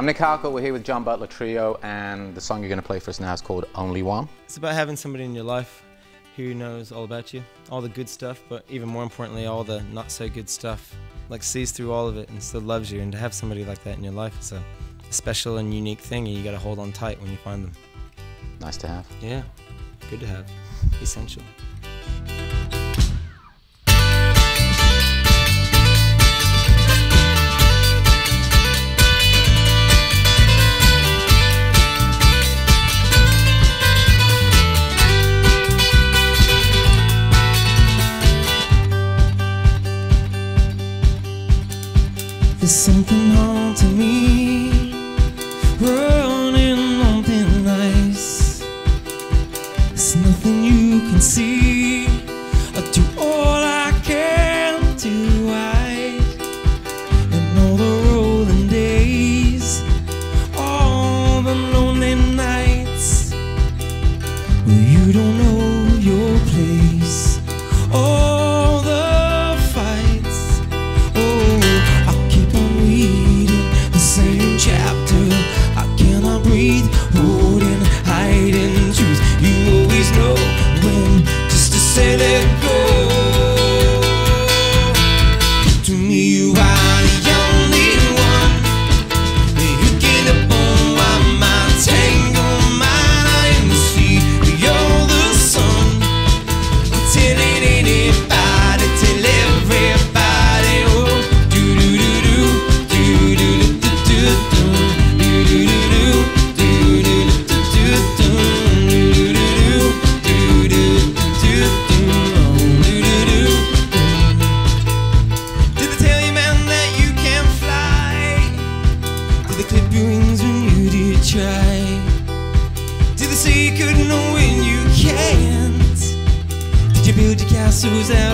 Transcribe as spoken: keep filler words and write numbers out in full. I'm Nic Harcourt, we're here with John Butler Trio, and the song you're going to play for us now is called Only One. It's about having somebody in your life who knows all about you, all the good stuff, but even more importantly, all the not so good stuff. Like, sees through all of it and still loves you, and to have somebody like that in your life is a special and unique thing, and you got to hold on tight when you find them. Nice to have. Yeah, good to have. Essential. There's something wrong to me, running on thin ice. There's nothing you can see. I do all I can to hide, and all the rolling days, all the lonely nights where you don't know your place. Oh, try. Did they say you couldn't know when you can't? Did you build your castles out?